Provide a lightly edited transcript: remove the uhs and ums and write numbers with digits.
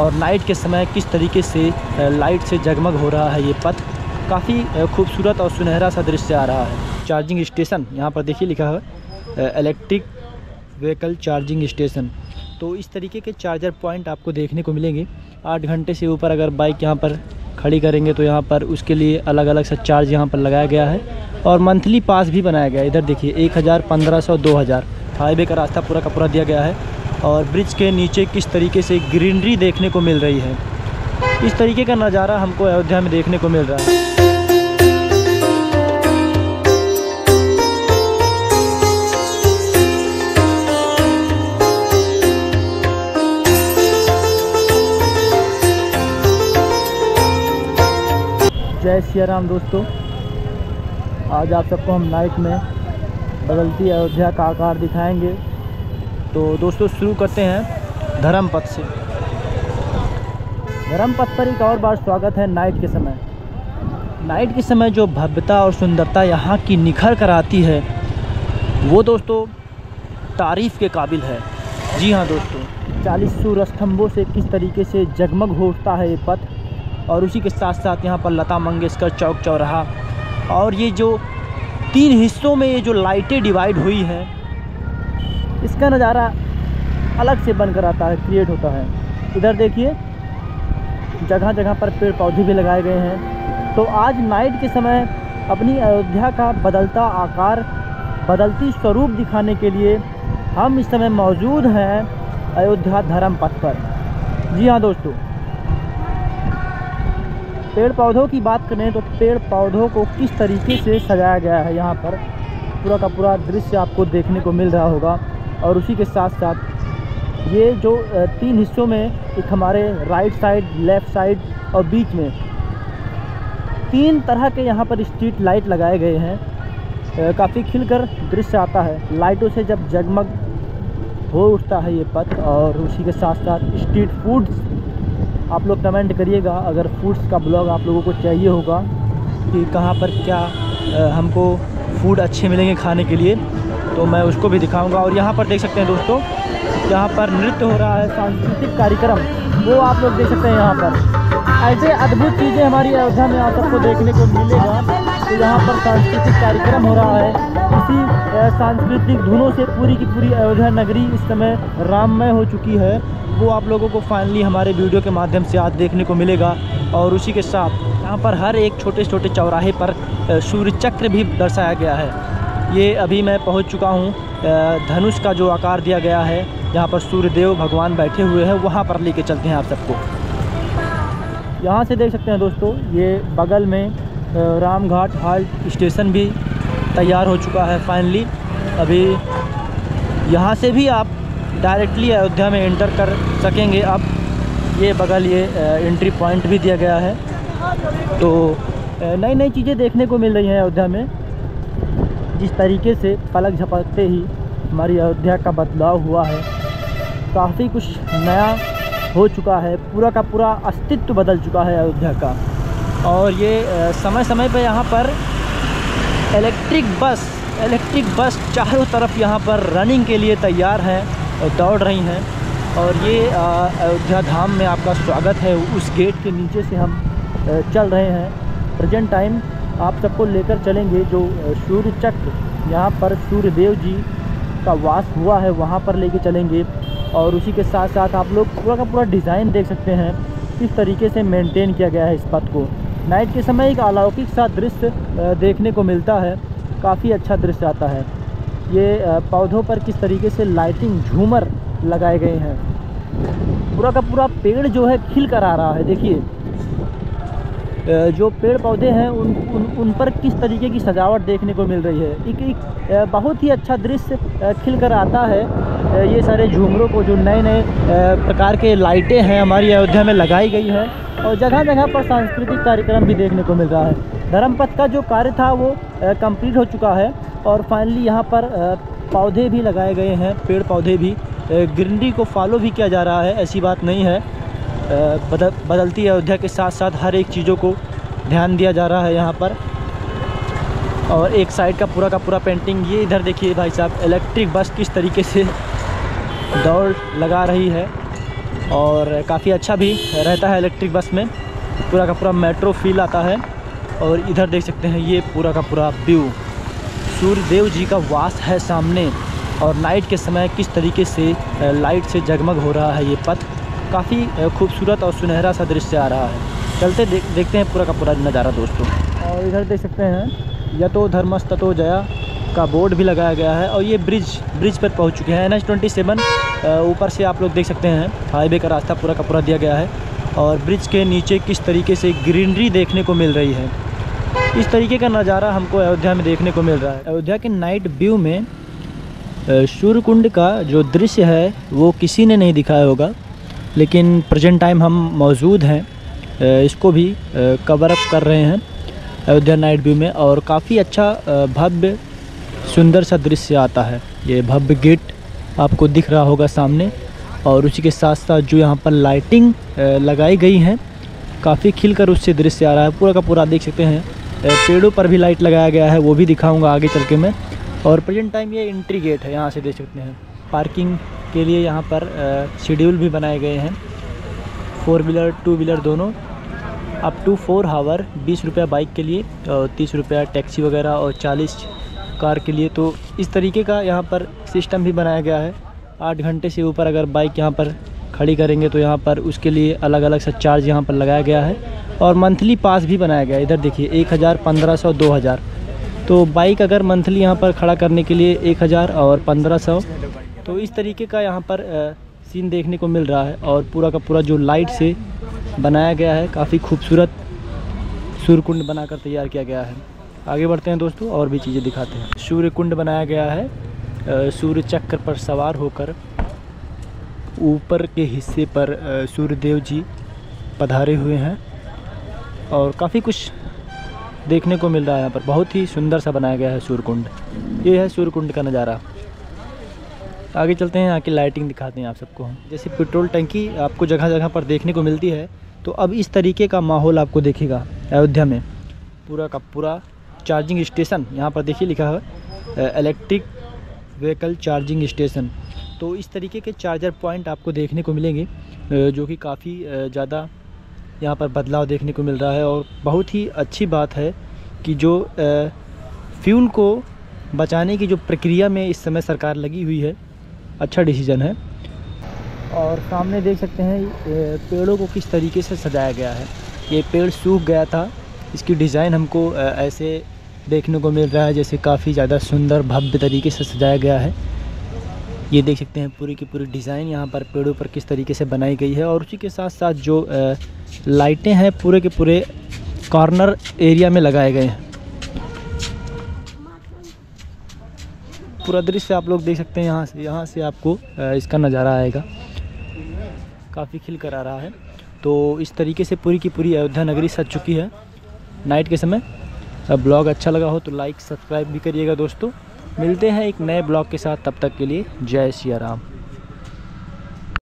और नाइट के समय किस तरीके से लाइट से जगमग हो रहा है ये पथ, काफ़ी खूबसूरत और सुनहरा सा दृश्य आ रहा है। चार्जिंग स्टेशन यहाँ पर देखिए लिखा है इलेक्ट्रिक व्हीकल चार्जिंग स्टेशन। तो इस तरीके के चार्जर पॉइंट आपको देखने को मिलेंगे। 8 घंटे से ऊपर अगर बाइक यहाँ पर खड़ी करेंगे तो यहाँ पर उसके लिए अलग अलग सा चार्ज यहाँ पर लगाया गया है और मंथली पास भी बनाया गया है। इधर देखिए 1000, 1500, 2000 हाईवे का रास्ता पूरा का पूरा दिया गया है। और ब्रिज के नीचे किस तरीके से ग्रीनरी देखने को मिल रही है, इस तरीके का नज़ारा हमको अयोध्या में देखने को मिल रहा है। जय सिया राम दोस्तों, आज आप सबको हम नाइट में बदलती अयोध्या का आकार दिखाएंगे। तो दोस्तों शुरू करते हैं धर्म पथ से। धर्म पथ पर एक और बार स्वागत है। नाइट के समय, नाइट के समय जो भव्यता और सुंदरता यहाँ की निखर कर आती है वो दोस्तों तारीफ़ के काबिल है। जी हाँ दोस्तों, 40 सूर्य स्तंभों से किस तरीके से जगमग होता है ये पथ, और उसी के साथ साथ यहाँ पर लता मंगेशकर चौक चौराहा और ये जो 3 हिस्सों में ये जो लाइटें डिवाइड हुई हैं, इसका नज़ारा अलग से बनकर आता है, क्रिएट होता है। इधर देखिए जगह जगह पर पेड़ पौधे भी लगाए गए हैं। तो आज नाइट के समय अपनी अयोध्या का बदलता आकार, बदलती स्वरूप दिखाने के लिए हम इस समय मौजूद हैं अयोध्या धर्म पथ पर। जी हाँ दोस्तों, पेड़ पौधों की बात करें तो पेड़ पौधों को किस तरीके से सजाया गया है यहाँ पर, पूरा का पूरा दृश्य आपको देखने को मिल रहा होगा। और उसी के साथ साथ ये जो 3 हिस्सों में, एक हमारे राइट साइड, लेफ़्ट साइड और बीच में 3 तरह के यहाँ पर स्ट्रीट लाइट लगाए गए हैं। काफ़ी खिलकर दृश्य आता है, लाइटों से जब जगमग हो उठता है ये पथ। और उसी के साथ साथ स्ट्रीट फूड्स, आप लोग कमेंट करिएगा अगर फूड्स का ब्लॉग आप लोगों को चाहिए होगा कि कहाँ पर क्या हमको फूड अच्छे मिलेंगे खाने के लिए, तो मैं उसको भी दिखाऊंगा। और यहाँ पर देख सकते हैं दोस्तों, यहाँ पर नृत्य हो रहा है, सांस्कृतिक कार्यक्रम, वो आप लोग देख सकते हैं। यहाँ पर ऐसे अद्भुत चीज़ें हमारी अयोध्या में आप सबको देखने को मिलेगा। तो यहाँ पर सांस्कृतिक कार्यक्रम हो रहा है, इसी सांस्कृतिक धुनों से पूरी की पूरी अयोध्या नगरी इस समय राममय हो चुकी है। वो आप लोगों को फाइनली हमारे वीडियो के माध्यम से आज देखने को मिलेगा। और उसी के साथ यहाँ पर हर एक छोटे छोटे चौराहे पर सूर्य चक्र भी दर्शाया गया है। ये अभी मैं पहुँच चुका हूँ, धनुष का जो आकार दिया गया है यहाँ पर सूर्यदेव भगवान बैठे हुए हैं, वहाँ पर लेके चलते हैं आप सबको। यहाँ से देख सकते हैं दोस्तों, ये बगल में रामघाट हाल्ट स्टेशन भी तैयार हो चुका है फाइनली। अभी यहाँ से भी आप डायरेक्टली अयोध्या में एंटर कर सकेंगे। अब ये बगल ये एंट्री पॉइंट भी दिया गया है। तो नई नई चीज़ें देखने को मिल रही हैं अयोध्या में। जिस तरीके से पलक झपकते ही हमारी अयोध्या का बदलाव हुआ है, काफ़ी कुछ नया हो चुका है, पूरा का पूरा अस्तित्व बदल चुका है अयोध्या का। और ये समय समय पर यहाँ पर इलेक्ट्रिक बस चारों तरफ यहाँ पर रनिंग के लिए तैयार हैं और दौड़ रही हैं। और ये अयोध्या धाम में आपका स्वागत है। उस गेट के नीचे से हम चल रहे हैं। प्रेजेंट टाइम आप सबको लेकर चलेंगे जो सूर्य चक्र यहाँ पर सूर्यदेव जी का वास हुआ है, वहाँ पर लेके चलेंगे। और उसी के साथ साथ आप लोग पूरा का पूरा डिज़ाइन देख सकते हैं किस तरीके से मेंटेन किया गया है इस पथ को। नाइट के समय एक अलौकिक सा दृश्य देखने को मिलता है, काफ़ी अच्छा दृश्य आता है। ये पौधों पर किस तरीके से लाइटिंग झूमर लगाए गए हैं, पूरा का पूरा पेड़ जो है खिल कर आ रहा है। देखिए जो पेड़ पौधे हैं उन पर किस तरीके की सजावट देखने को मिल रही है। एक बहुत ही अच्छा दृश्य खिल कर आता है। ये सारे झूमरों को जो नए नए प्रकार के लाइटें हैं हमारी अयोध्या में लगाई गई हैं, और जगह जगह पर सांस्कृतिक कार्यक्रम भी देखने को मिल रहा है। धर्मपथ का जो कार्य था वो कंप्लीट हो चुका है और फाइनली यहाँ पर पौधे भी लगाए गए हैं, पेड़ पौधे भी। ग्रीनरी को फॉलो भी किया जा रहा है, ऐसी बात नहीं है। बदलती अयोध्या के साथ साथ हर एक चीज़ों को ध्यान दिया जा रहा है यहाँ पर। और एक साइड का पूरा पेंटिंग। ये इधर देखिए भाई साहब, इलेक्ट्रिक बस किस तरीके से दौड़ लगा रही है। और काफ़ी अच्छा भी रहता है इलेक्ट्रिक बस में, पूरा का पूरा मेट्रो फील आता है। और इधर देख सकते हैं ये पूरा का पूरा व्यू, सूर्यदेव जी का वास है सामने, और नाइट के समय किस तरीके से लाइट से जगमग हो रहा है ये पथ, काफ़ी खूबसूरत और सुनहरा सा दृश्य आ रहा है। चलते देखते हैं पूरा का पूरा नज़ारा दोस्तों। और इधर देख सकते हैं यतो धर्मस्ततो जया का बोर्ड भी लगाया गया है। और ये ब्रिज पर पहुंच चुके हैं, NH 27 ऊपर से आप लोग देख सकते हैं हाईवे का रास्ता पूरा का पूरा दिया गया है। और ब्रिज के नीचे किस तरीके से ग्रीनरी देखने को मिल रही है, इस तरीके का नज़ारा हमको अयोध्या में देखने को मिल रहा है। अयोध्या के नाइट व्यू में सूर्यकुंड का जो दृश्य है वो किसी ने नहीं दिखाया होगा, लेकिन प्रेजेंट टाइम हम मौजूद हैं, इसको भी कवर अप कर रहे हैं अयोध्या नाइट व्यू में। और काफ़ी अच्छा भव्य सुंदर सा दृश्य आता है। ये भव्य गेट आपको दिख रहा होगा सामने, और उसी के साथ साथ जो यहाँ पर लाइटिंग लगाई गई हैं काफ़ी खिलकर उससे दृश्य आ रहा है। पूरा का पूरा देख सकते हैं, पेड़ों पर भी लाइट लगाया गया है, वो भी दिखाऊंगा आगे चल के मैं। और प्रेजेंट टाइम ये एंट्री गेट है, यहाँ से देख सकते हैं। पार्किंग के लिए यहाँ पर शेड्यूल भी बनाए गए हैं, 4 व्हीलर 2 व्हीलर दोनों, अप टू 4 आवर, 20 रुपया बाइक के लिए और 30 रुपया टैक्सी वगैरह और 40 कार के लिए। तो इस तरीके का यहाँ पर सिस्टम भी बनाया गया है। 8 घंटे से ऊपर अगर बाइक यहाँ पर खड़ी करेंगे तो यहाँ पर उसके लिए अलग अलग सा चार्ज यहाँ पर लगाया गया है। और मंथली पास भी बनाया गया है। इधर देखिए 1000, 1500, 2000। तो बाइक अगर मंथली यहाँ पर खड़ा करने के लिए 1000 और 1500। तो इस तरीके का यहाँ पर सीन देखने को मिल रहा है। और पूरा का पूरा जो लाइट से बनाया गया है, काफ़ी खूबसूरत सूर्यकुंड बनाकर तैयार किया गया है। आगे बढ़ते हैं दोस्तों, और भी चीज़ें दिखाते हैं। सूर्यकुंड बनाया गया है, सूर्य चक्र पर सवार होकर ऊपर के हिस्से पर सूर्यदेव जी पधारे हुए हैं। और काफ़ी कुछ देखने को मिल रहा है यहाँ पर, बहुत ही सुंदर सा बनाया गया है सूर्यकुंड। ये है सूर्यकुंड का नज़ारा। आगे चलते हैं, यहाँ की लाइटिंग दिखाते हैं आप सबको हम। जैसे पेट्रोल टंकी आपको जगह जगह पर देखने को मिलती है, तो अब इस तरीके का माहौल आपको देखेगा अयोध्या में। पूरा का पूरा चार्जिंग स्टेशन, यहाँ पर देखिए लिखा है इलेक्ट्रिक व्हीकल चार्जिंग स्टेशन। तो इस तरीके के चार्जर पॉइंट आपको देखने को मिलेंगे, जो कि काफ़ी ज़्यादा यहाँ पर बदलाव देखने को मिल रहा है। और बहुत ही अच्छी बात है कि जो फ्यूल को बचाने की जो प्रक्रिया में इस समय सरकार लगी हुई है, अच्छा डिसीजन है। और सामने देख सकते हैं पेड़ों को किस तरीके से सजाया गया है। ये पेड़ सूख गया था, इसकी डिज़ाइन हमको ऐसे देखने को मिल रहा है जैसे काफ़ी ज़्यादा सुंदर भव्य तरीके से सजाया गया है। ये देख सकते हैं पूरी की पूरी डिज़ाइन यहाँ पर पेड़ों पर किस तरीके से बनाई गई है। और उसी के साथ साथ जो लाइटें हैं पूरे के पूरे कॉर्नर एरिया में लगाए गए हैं। पूरा दृश्य आप लोग देख सकते हैं, यहाँ से आपको इसका नज़ारा आएगा, काफ़ी खिलकर आ रहा है। तो इस तरीके से पूरी की पूरी अयोध्या नगरी सज चुकी है नाइट के समय। ब्लॉग अच्छा लगा हो तो लाइक सब्सक्राइब भी करिएगा दोस्तों। मिलते हैं एक नए ब्लॉग के साथ, तब तक के लिए जय सिया राम।